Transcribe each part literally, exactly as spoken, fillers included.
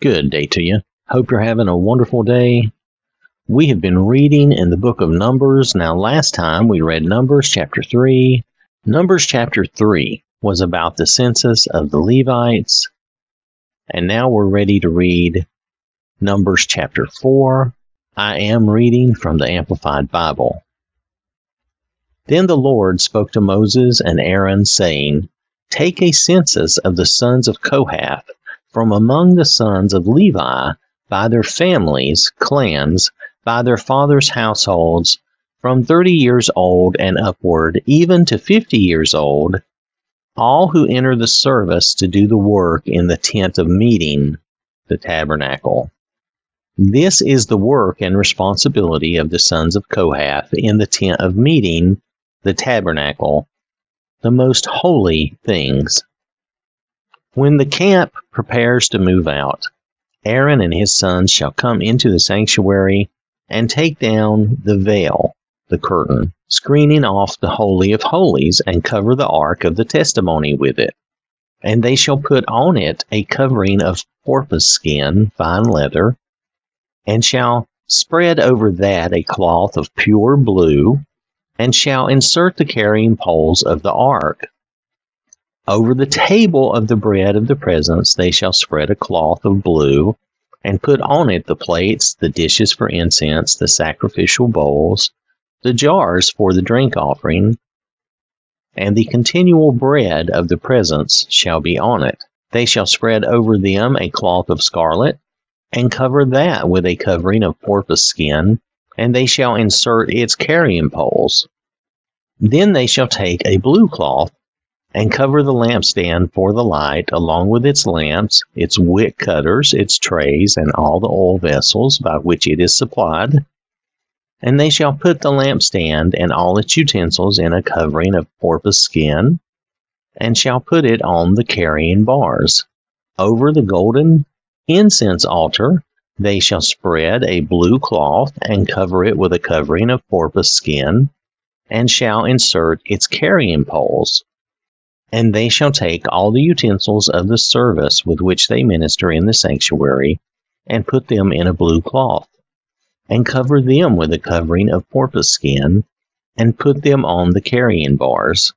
Good day to you. Hope you're having a wonderful day. We have been reading in the book of Numbers. Now, last time we read Numbers chapter three. Numbers chapter three was about the census of the Levites. And now we're ready to read Numbers chapter four. I am reading from the Amplified Bible. Then the Lord spoke to Moses and Aaron, saying, "Take a census of the sons of Kohath, from among the sons of Levi, by their families, clans, by their fathers' households, from thirty years old and upward, even to fifty years old, all who enter the service to do the work in the tent of meeting, the tabernacle." This is the work and responsibility of the sons of Kohath in the tent of meeting, the tabernacle, the most holy things. When the camp prepares to move out, Aaron and his sons shall come into the sanctuary and take down the veil, the curtain, screening off the Holy of Holies, and cover the Ark of the Testimony with it. And they shall put on it a covering of porpoise skin, fine leather, and shall spread over that a cloth of pure blue, and shall insert the carrying poles of the Ark. Over the table of the bread of the presence they shall spread a cloth of blue, and put on it the plates, the dishes for incense, the sacrificial bowls, the jars for the drink offering, and the continual bread of the presence shall be on it. They shall spread over them a cloth of scarlet, and cover that with a covering of porpoise skin, and they shall insert its carrying poles. Then they shall take a blue cloth, and cover the lampstand for the light, along with its lamps, its wick cutters, its trays, and all the oil vessels by which it is supplied. And they shall put the lampstand and all its utensils in a covering of porpoise skin, and shall put it on the carrying bars. Over the golden incense altar they shall spread a blue cloth, and cover it with a covering of porpoise skin, and shall insert its carrying poles. And they shall take all the utensils of the service with which they minister in the sanctuary, and put them in a blue cloth, and cover them with a covering of porpoise skin, and put them on the carrying bars.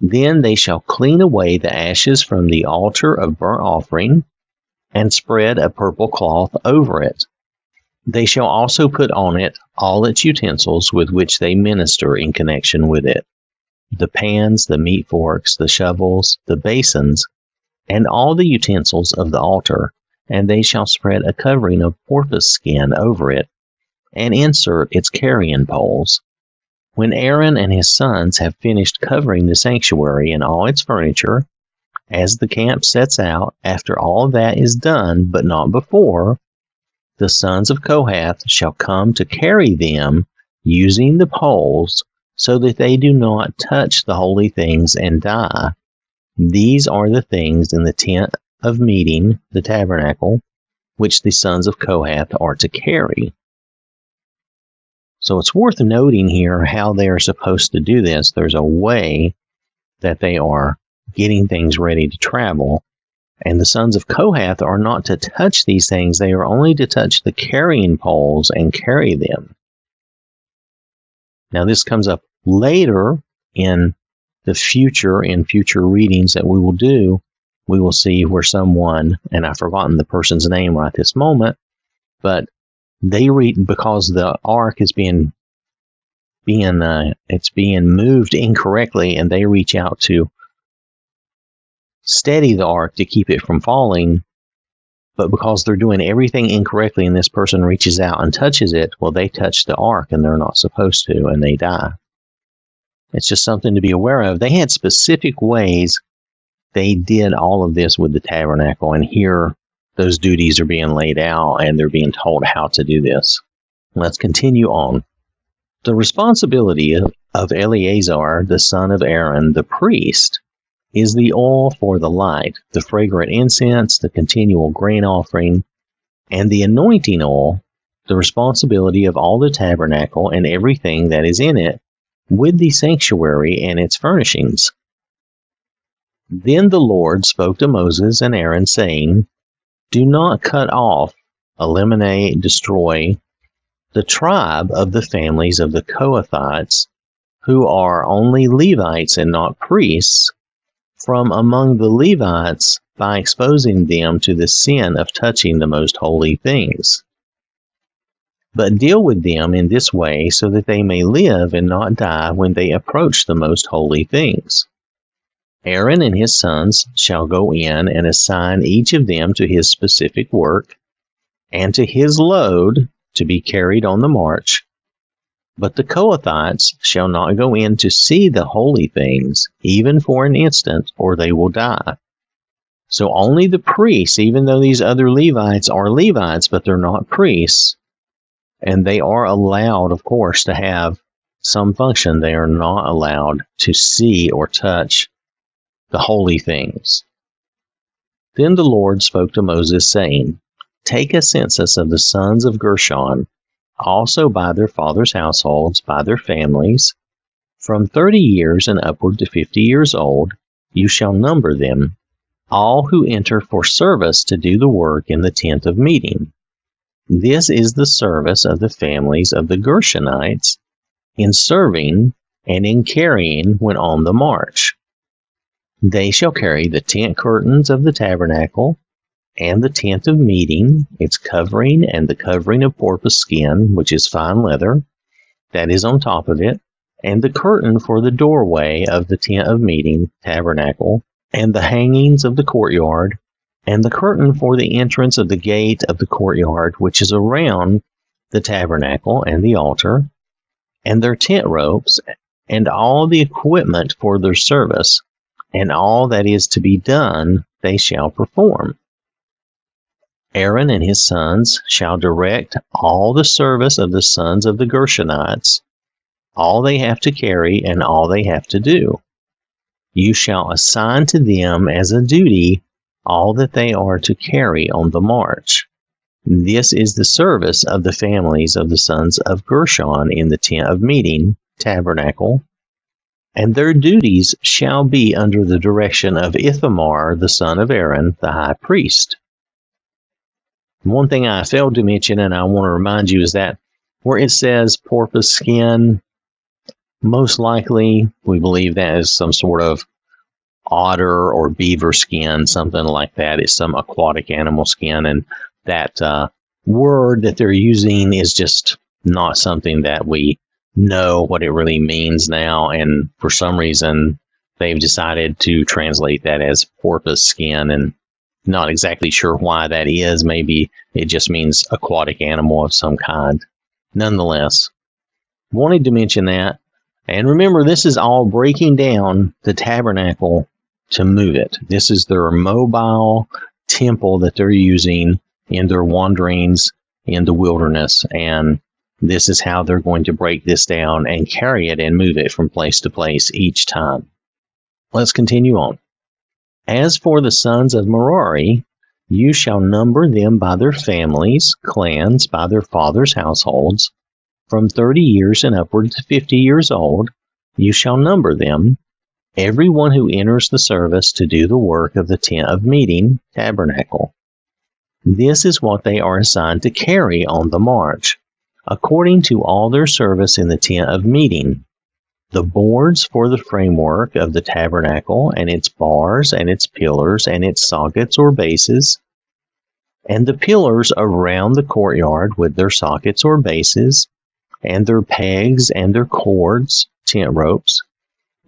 Then they shall clean away the ashes from the altar of burnt offering, and spread a purple cloth over it. They shall also put on it all its utensils with which they minister in connection with it: the pans, the meat forks, the shovels, the basins, and all the utensils of the altar, and they shall spread a covering of porpoise skin over it, and insert its carrying poles. When Aaron and his sons have finished covering the sanctuary and all its furniture, as the camp sets out, after all that is done, but not before, the sons of Kohath shall come to carry them, using the poles, so that they do not touch the holy things and die. These are the things in the tent of meeting, the tabernacle, which the sons of Kohath are to carry. So it's worth noting here how they are supposed to do this. There's a way that they are getting things ready to travel, and the sons of Kohath are not to touch these things. They are only to touch the carrying poles and carry them. Now, this comes up later in the future, in future readings that we will do. We will see where someone, and I've forgotten the person's name right this moment, but they read, because the ark is being, being uh, it's being moved incorrectly, and they reach out to steady the ark to keep it from falling. But because they're doing everything incorrectly and this person reaches out and touches it, well, they touch the ark and they're not supposed to, and they die. It's just something to be aware of. They had specific ways they did all of this with the tabernacle, and here those duties are being laid out and they're being told how to do this. Let's continue on. The responsibility of Eleazar, the son of Aaron, the priest, is the oil for the light, the fragrant incense, the continual grain offering, and the anointing oil, the responsibility of all the tabernacle and everything that is in it, with the sanctuary and its furnishings. Then the Lord spoke to Moses and Aaron, saying, Do not cut off, eliminate, destroy the tribe of the families of the Kohathites, who are only Levites and not priests, from among the Levites by exposing them to the sin of touching the most holy things. But deal with them in this way so that they may live and not die when they approach the most holy things. Aaron and his sons shall go in and assign each of them to his specific work and to his load to be carried on the march. But the Kohathites shall not go in to see the holy things, even for an instant, or they will die. So only the priests, even though these other Levites are Levites, but they're not priests, and they are allowed, of course, to have some function. They are not allowed to see or touch the holy things. Then the Lord spoke to Moses, saying, Take a census of the sons of Gershon, also by their fathers' households, by their families, from thirty years and upward to fifty years old, you shall number them, all who enter for service to do the work in the tent of meeting. This is the service of the families of the Gershonites, in serving and in carrying when on the march. They shall carry the tent curtains of the tabernacle, and the tent of meeting, its covering, and the covering of porpoise skin, which is fine leather, that is on top of it, and the curtain for the doorway of the tent of meeting, tabernacle, and the hangings of the courtyard, and the curtain for the entrance of the gate of the courtyard, which is around the tabernacle and the altar, and their tent ropes, and all the equipment for their service, and all that is to be done they shall perform. Aaron and his sons shall direct all the service of the sons of the Gershonites, all they have to carry and all they have to do. You shall assign to them as a duty all that they are to carry on the march. This is the service of the families of the sons of Gershon in the tent of meeting, tabernacle, and their duties shall be under the direction of Ithamar, the son of Aaron, the high priest. One thing I failed to mention, and I want to remind you, is that where it says porpoise skin, most likely we believe that is some sort of otter or beaver skin, something like that. It's some aquatic animal skin, and that uh, word that they're using is just not something that we know what it really means now, and for some reason they've decided to translate that as porpoise skin, and not exactly sure why that is. Maybe it just means aquatic animal of some kind. Nonetheless, wanted to mention that, and remember, this is all breaking down the tabernacle to move it. This is their mobile temple that they're using in their wanderings in the wilderness, and this is how they're going to break this down and carry it and move it from place to place each time. Let's continue on. As for the sons of Merari, you shall number them by their families, clans, by their fathers' households. From thirty years and upward to fifty years old, you shall number them, everyone who enters the service to do the work of the tent of meeting, tabernacle. This is what they are assigned to carry on the march, according to all their service in the tent of meeting. The boards for the framework of the tabernacle, and its bars, and its pillars, and its sockets or bases, and the pillars around the courtyard with their sockets or bases, and their pegs, and their cords, tent ropes,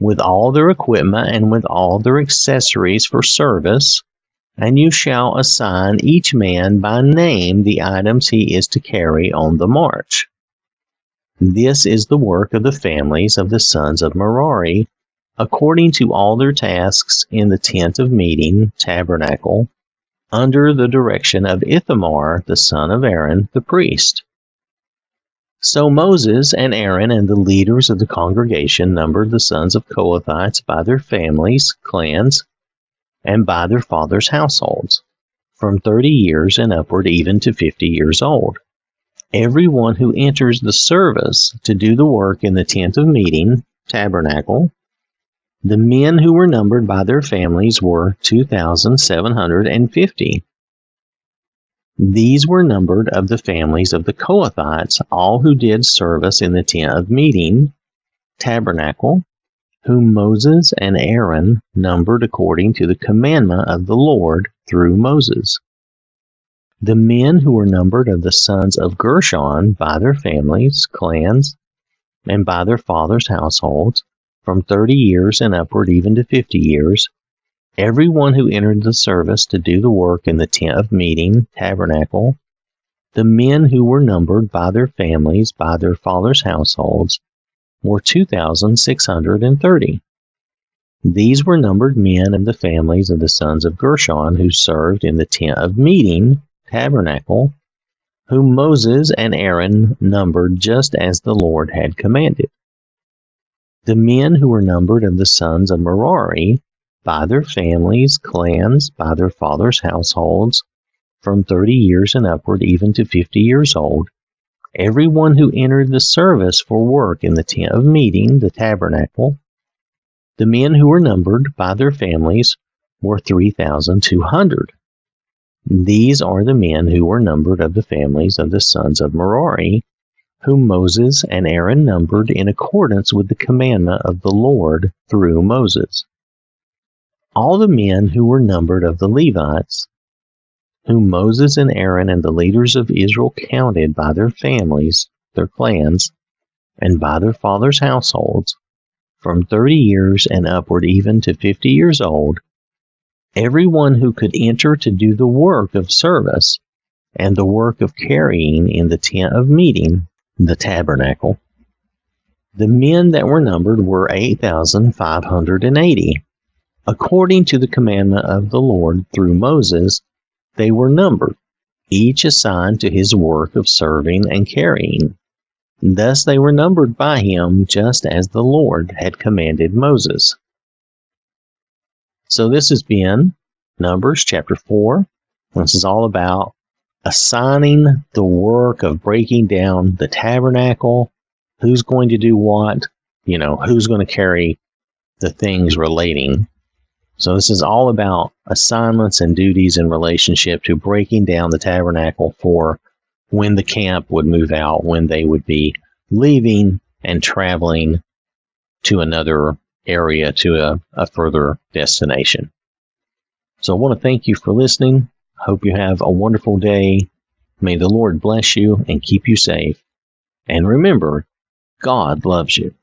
with all their equipment, and with all their accessories for service, and you shall assign each man by name the items he is to carry on the march. This is the work of the families of the sons of Merari, according to all their tasks in the tent of meeting, tabernacle, under the direction of Ithamar, the son of Aaron, the priest. So Moses and Aaron and the leaders of the congregation numbered the sons of Kohathites by their families, clans, and by their fathers' households, from thirty years and upward even to fifty years old. Everyone who enters the service to do the work in the tent of meeting, tabernacle. The men who were numbered by their families were two thousand seven hundred fifty. These were numbered of the families of the Kohathites, all who did service in the tent of meeting, tabernacle, whom Moses and Aaron numbered according to the commandment of the Lord through Moses. The men who were numbered of the sons of Gershon by their families, clans, and by their fathers' households, from thirty years and upward even to fifty years, everyone who entered the service to do the work in the tent of meeting, tabernacle, the men who were numbered by their families, by their fathers' households, were two thousand six hundred thirty. These were numbered men of the families of the sons of Gershon who served in the tent of meeting, tabernacle, whom Moses and Aaron numbered just as the Lord had commanded. The men who were numbered of the sons of Merari, by their families, clans, by their fathers' households, from thirty years and upward even to fifty years old, everyone who entered the service for work in the tent of meeting, the tabernacle, the men who were numbered by their families were three thousand two hundred. These are the men who were numbered of the families of the sons of Merari, whom Moses and Aaron numbered in accordance with the commandment of the Lord through Moses. All the men who were numbered of the Levites, whom Moses and Aaron and the leaders of Israel counted by their families, their clans, and by their fathers' households, from thirty years and upward even to fifty years old, everyone who could enter to do the work of service and the work of carrying in the tent of meeting, the tabernacle. The men that were numbered were eight thousand five hundred eighty. According to the commandment of the Lord through Moses, they were numbered, each assigned to his work of serving and carrying. Thus they were numbered by him just as the Lord had commanded Moses. So this has been Numbers chapter four. This is all about assigning the work of breaking down the tabernacle, who's going to do what, you know, who's going to carry the things relating. So this is all about assignments and duties in relationship to breaking down the tabernacle for when the camp would move out, when they would be leaving and traveling to another area, to a, a further destination. So I want to thank you for listening. Hope you have a wonderful day. May the Lord bless you and keep you safe. And remember, God loves you.